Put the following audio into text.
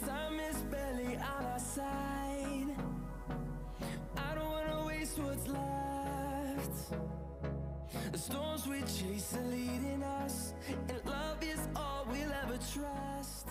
Time is barely on our side. I don't wanna waste what's left. The storms we chase are leading us, and love is all we'll ever trust.